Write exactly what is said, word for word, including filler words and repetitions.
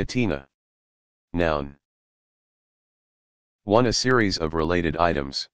Catena. Noun. one. A series of related items.